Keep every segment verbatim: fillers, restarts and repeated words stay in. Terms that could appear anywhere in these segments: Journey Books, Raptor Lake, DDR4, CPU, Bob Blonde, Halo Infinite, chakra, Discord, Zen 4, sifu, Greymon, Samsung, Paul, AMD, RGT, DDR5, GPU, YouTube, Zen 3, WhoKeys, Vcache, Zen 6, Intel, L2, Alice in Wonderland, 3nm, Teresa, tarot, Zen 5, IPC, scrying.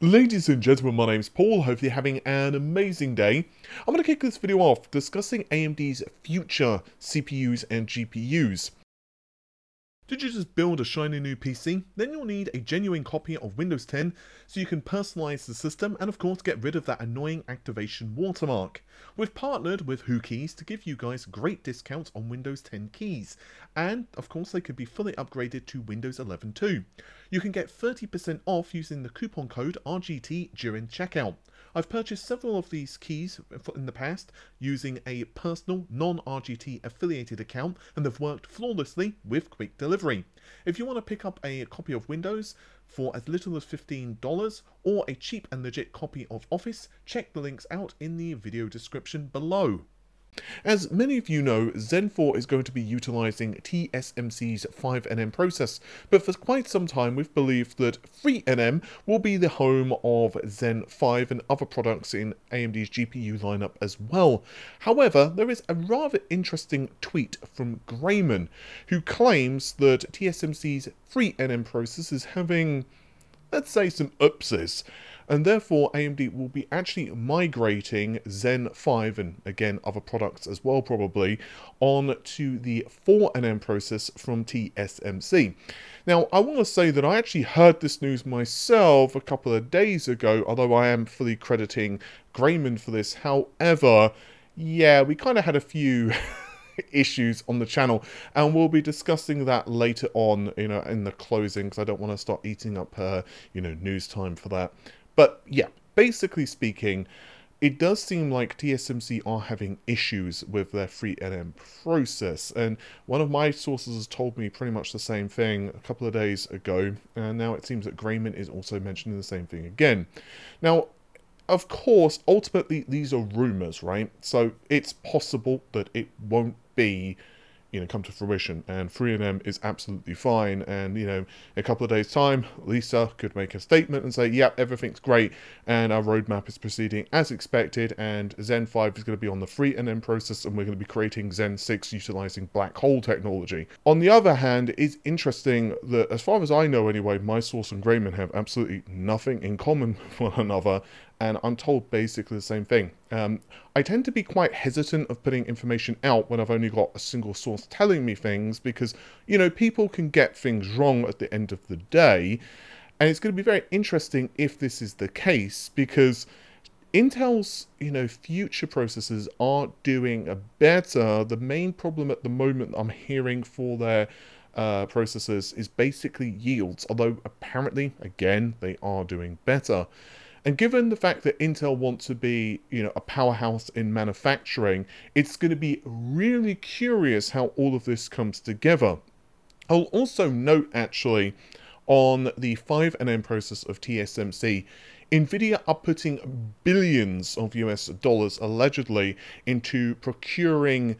Ladies and gentlemen, my name's Paul. Hope you're having an amazing day. I'm going to kick this video off discussing A M D's future C P Us and G P Us. Did you just build a shiny new P C? Then you'll need a genuine copy of Windows ten so you can personalize the system and of course get rid of that annoying activation watermark. We've partnered with WhoKeys to give you guys great discounts on Windows ten keys, and of course they could be fully upgraded to Windows eleven too. You can get thirty percent off using the coupon code R G T during checkout. I've purchased several of these keys in the past using a personal non-R G T affiliated account, and they've worked flawlessly with quick delivery. If you want to pick up a copy of Windows for as little as fifteen dollars or a cheap and legit copy of Office, check the links out in the video description below. As many of you know, Zen four is going to be utilizing T S M C's five nanometer process, but for quite some time we've believed that three nanometer will be the home of Zen five and other products in A M D's G P U lineup as well. However, there is a rather interesting tweet from Greymon, who claims that T S M C's three nanometer process is having, let's say, some upses, and therefore A M D will be actually migrating Zen five, and again other products as well probably, on to the four nanometer process from T S M C. Now I want to say that I actually heard this news myself a couple of days ago, although I am fully crediting Greymon for this. However, yeah, we kind of had a few issues on the channel, and we'll be discussing that later on, you know, in the closing, because I don't want to start eating up uh, you know, news time for that. But yeah, basically speaking, it does seem like T S M C are having issues with their three nanometer process, and one of my sources has told me pretty much the same thing a couple of days ago, and now it seems that Greymon is also mentioning the same thing again. Now of course, ultimately these are rumors, right? So it's possible that it won't be, you know, come to fruition, and three nanometer is absolutely fine, and you know, in a couple of days time Lisa could make a statement and say, yeah, everything's great and our roadmap is proceeding as expected, and Zen five is going to be on the three nanometer process, and we're going to be creating Zen six utilizing black hole technology. On the other hand, it's interesting that, as far as I know anyway, my source and Greymon have absolutely nothing in common with one another, and I'm told basically the same thing. Um, I tend to be quite hesitant of putting information out when I've only got a single source telling me things, because, you know, people can get things wrong at the end of the day, and it's going to be very interesting if this is the case, because Intel's, you know, future processors are doing better. The main problem at the moment I'm hearing for their Uh, processors is basically yields, although apparently again they are doing better. And given the fact that Intel wants to be, you know, a powerhouse in manufacturing, it's going to be really curious how all of this comes together. I'll also note actually on the five nanometer process of T S M C, Nvidia are putting billions of U S dollars allegedly into procuring,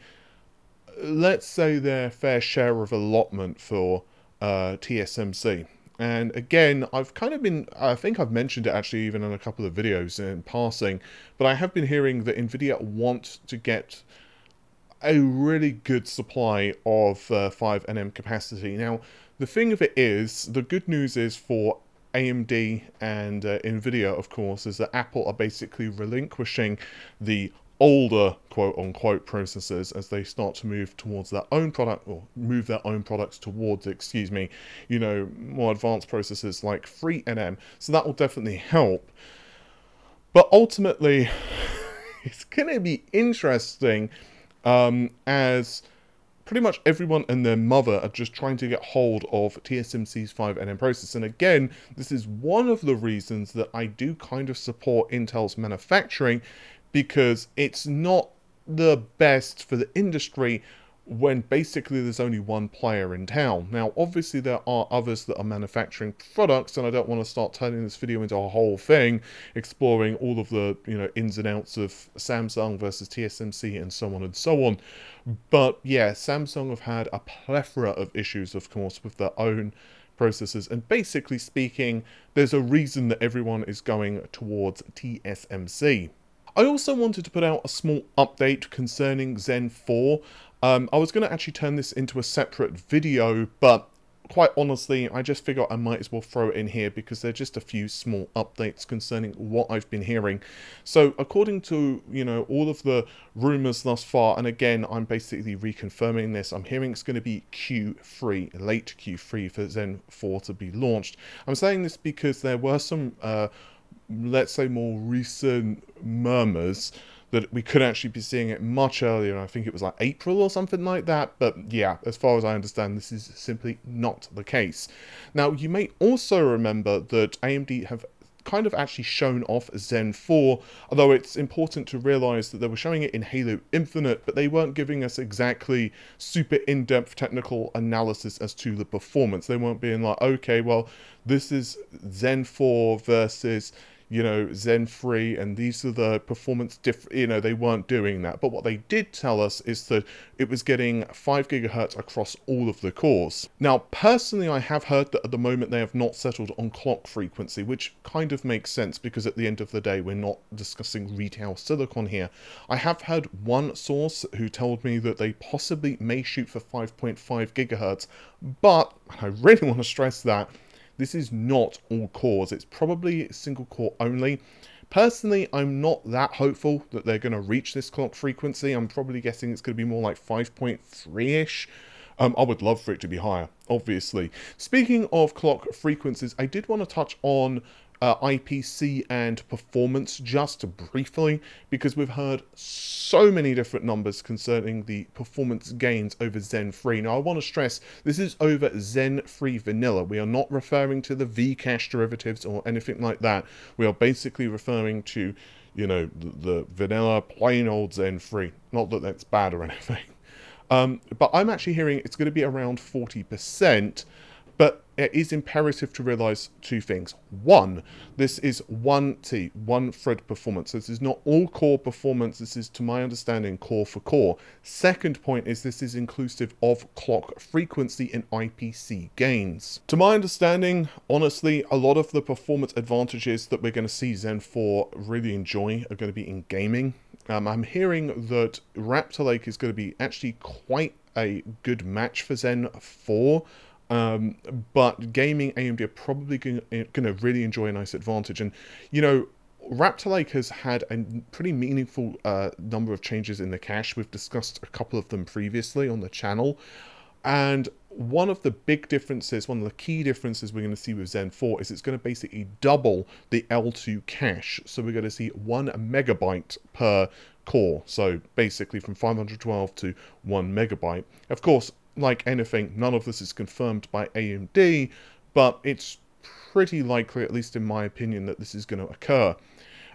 let's say, their fair share of allotment for uh, T S M C. And again, I've kind of been, I think I've mentioned it actually even in a couple of videos in passing, but I have been hearing that Nvidia wants to get a really good supply of uh, five nanometer capacity. Now, the thing of it is, the good news is for A M D and uh, Nvidia, of course, is that Apple are basically relinquishing the older quote-unquote processors as they start to move towards their own product, or move their own products towards, excuse me, you know, more advanced processors like three nanometer. So that will definitely help. But ultimately, it's going to be interesting um, as pretty much everyone and their mother are just trying to get hold of T S M C's five nanometer process. And again, this is one of the reasons that I do kind of support Intel's manufacturing, because it's not the best for the industry when basically there's only one player in town. Now, obviously there are others that are manufacturing products, and I don't want to start turning this video into a whole thing exploring all of the, you know, ins and outs of Samsung versus T S M C and so on and so on. But yeah, Samsung have had a plethora of issues, of course, with their own processors, and basically speaking, there's a reason that everyone is going towards T S M C. I also wanted to put out a small update concerning Zen four. Um, I was going to actually turn this into a separate video, but quite honestly, I just figure I might as well throw it in here because there are just a few small updates concerning what I've been hearing. So according to, you know, all of the rumors thus far, and again, I'm basically reconfirming this, I'm hearing it's going to be Q three, late Q three for Zen four to be launched. I'm saying this because there were some, uh, let's say, more recent murmurs that we could actually be seeing it much earlier. I think it was like April or something like that. But yeah, as far as I understand, this is simply not the case. Now, you may also remember that A M D have kind of actually shown off Zen four, although it's important to realize that they were showing it in Halo Infinite, but they weren't giving us exactly super in-depth technical analysis as to the performance. They weren't being like, okay, well, this is Zen four versus, you know, Zen three, and these are the performance diff, you know, they weren't doing that. But what they did tell us is that it was getting five gigahertz across all of the cores. Now, personally, I have heard that at the moment they have not settled on clock frequency, which kind of makes sense because at the end of the day, we're not discussing retail silicon here. I have heard one source who told me that they possibly may shoot for five point five gigahertz, but I really want to stress that this is not all cores, it's probably single core only. Personally, I'm not that hopeful that they're going to reach this clock frequency. I'm probably guessing it's going to be more like five point three-ish. Um, I would love for it to be higher, obviously. Speaking of clock frequencies, I did want to touch on Uh, I P C and performance just briefly, because we've heard so many different numbers concerning the performance gains over Zen three. Now, I want to stress this is over Zen three vanilla. We are not referring to the Vcache derivatives or anything like that. We are basically referring to, you know, the, the vanilla plain old Zen three. Not that that's bad or anything. Um, but I'm actually hearing it's going to be around forty percent. But it is imperative to realize two things. One, this is one T, one thread performance. This is not all core performance. This is, to my understanding, core for core. Second point is this is inclusive of clock frequency and I P C gains. To my understanding, honestly, a lot of the performance advantages that we're going to see Zen four really enjoy are going to be in gaming. Um, I'm hearing that Raptor Lake is going to be actually quite a good match for Zen four. Um, but gaming, A M D are probably going to really enjoy a nice advantage. And, you know, Raptor Lake has had a pretty meaningful uh, number of changes in the cache. We've discussed a couple of them previously on the channel. And one of the big differences, one of the key differences we're going to see with Zen four is it's going to basically double the L two cache. So we're going to see one megabyte per core. So basically from five hundred twelve to one megabyte. Of course, like anything, none of this is confirmed by A M D, but it's pretty likely, at least in my opinion, that this is going to occur.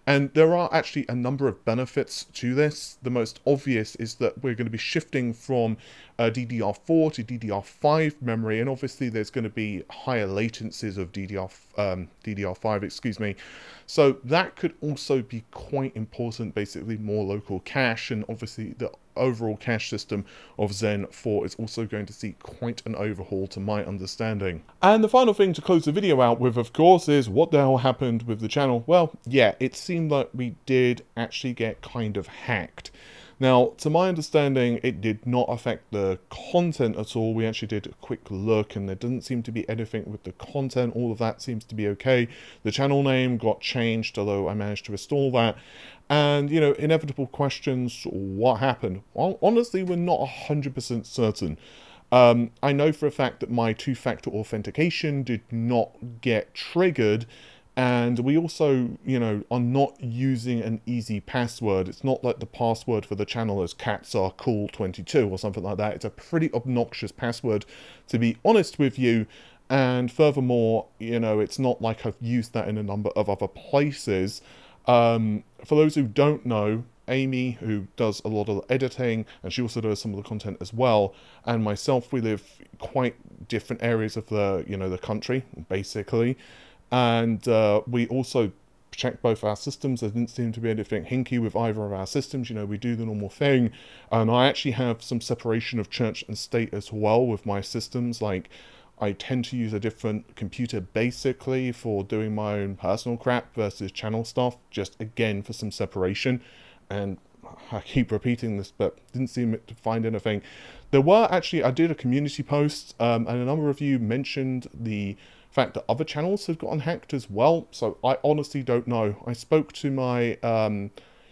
And there are actually a number of benefits to this. The most obvious is that we're going to be shifting from uh, D D R four to D D R five memory, and obviously there's going to be higher latencies of D D R, um, D D R five, excuse me. So that could also be quite important, basically more local cache, and obviously the overall cache system of Zen four is also going to see quite an overhaul to my understanding. And the final thing to close the video out with, of course, is what the hell happened with the channel? Well, yeah, it seemed like we did actually get kind of hacked. Now, to my understanding, it did not affect the content at all. We actually did a quick look and there doesn't seem to be anything with the content. All of that seems to be okay. The channel name got changed, although I managed to restore that. And, you know, inevitable questions, what happened? Well, honestly, we're not one hundred percent certain. Um, I know for a fact that my two-factor authentication did not get triggered. And we also, you know, are not using an easy password. It's not like the password for the channel is cats are cool twenty-two or something like that. It's a pretty obnoxious password, to be honest with you. And furthermore, you know, it's not like I've used that in a number of other places. Um, for those who don't know, Amy, who does a lot of editing, and she also does some of the content as well, and myself, we live quite different areas of the, you know, the country, basically. And uh, we also checked both our systems. There didn't seem to be anything hinky with either of our systems. You know, we do the normal thing. And I actually have some separation of church and state as well with my systems. Like, I tend to use a different computer basically for doing my own personal crap versus channel stuff. Just, again, for some separation. And I keep repeating this, but didn't seem to find anything. There were actually, I did a community post, um, and a number of you mentioned the fact that other channels have gotten hacked as well. So I honestly don't know. I spoke to my, um,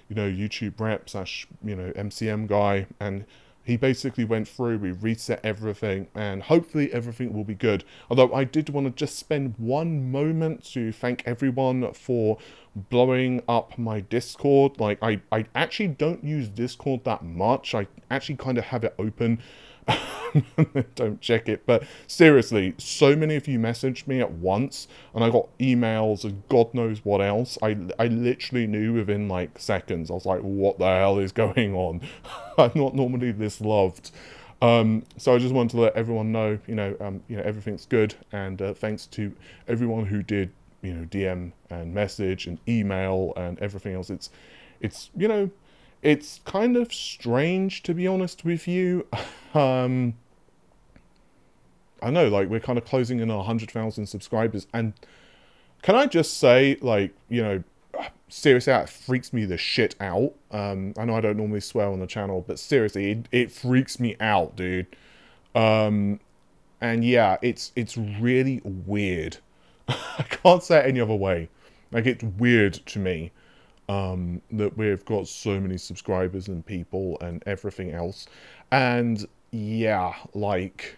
you know, YouTube rep slash, you know, M C M guy, and he basically went through, we reset everything, and hopefully everything will be good. Although I did want to just spend one moment to thank everyone for blowing up my Discord. Like, I, I actually don't use Discord that much. I actually kind of have it open. Don't check it. But seriously, so many of you messaged me at once, and I got emails and God knows what else. I, I literally knew within like seconds. I was like, what the hell is going on? I'm not normally this loved. Um, so I just wanted to let everyone know, you know, um, you know, everything's good. And uh, thanks to everyone who did, you know, D M and message and email and everything else. It's, it's, you know, it's kind of strange, to be honest with you. Um, I know, like, we're kind of closing in on one hundred thousand subscribers. And can I just say, like, you know, seriously, that freaks me the shit out. Um, I know I don't normally swear on the channel, but seriously, it, it freaks me out, dude. Um, and yeah, it's, it's really weird. I can't say it any other way. Like, it's weird to me. Um, that we've got so many subscribers and people and everything else. And yeah, like,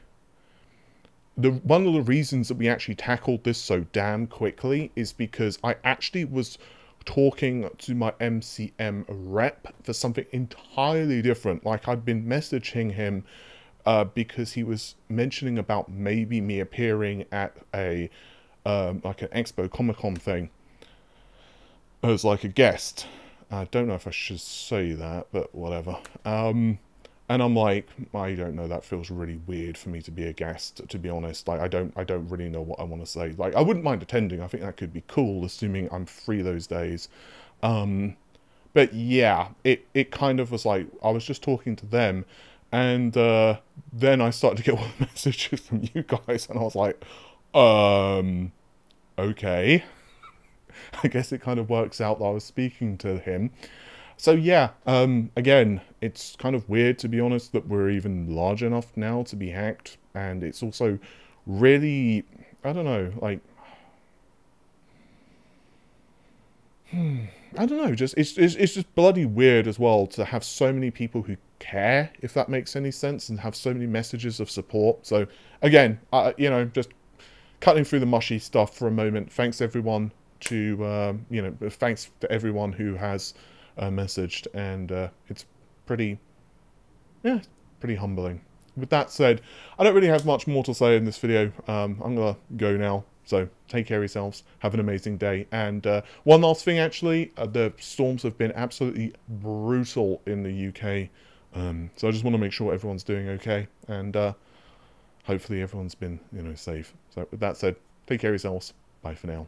the one of the reasons that we actually tackled this so damn quickly is because I actually was talking to my M C M rep for something entirely different. Like, I'd been messaging him uh, because he was mentioning about maybe me appearing at a um, like an Expo Comic Con thing. I was like a guest. I don't know if I should say that, but whatever. Um, and I'm like, I don't know. That feels really weird for me to be a guest, to be honest. Like, I don't, I don't really know what I want to say. Like, I wouldn't mind attending. I think that could be cool, assuming I'm free those days. Um, but yeah, it, it kind of was like, I was just talking to them, and uh, then I started to get all the messages from you guys, and I was like, um, okay. I guess it kind of works out that I was speaking to him. So yeah, um, again, it's kind of weird, to be honest, that we're even large enough now to be hacked. And it's also really, I don't know, like, hmm, I don't know, just it's, it's, it's just bloody weird as well to have so many people who care, if that makes any sense, and have so many messages of support. So again, uh, you know, just cutting through the mushy stuff for a moment. Thanks, everyone. To um, you know, thanks to everyone who has uh, messaged, and uh, it's pretty, yeah, pretty humbling. With that said, I don't really have much more to say in this video. Um, I'm gonna go now. So take care of yourselves. Have an amazing day. And uh, one last thing, actually, uh, the storms have been absolutely brutal in the U K. Um, so I just want to make sure everyone's doing okay, and uh, hopefully everyone's been, you know, safe. So with that said, take care of yourselves. Bye for now.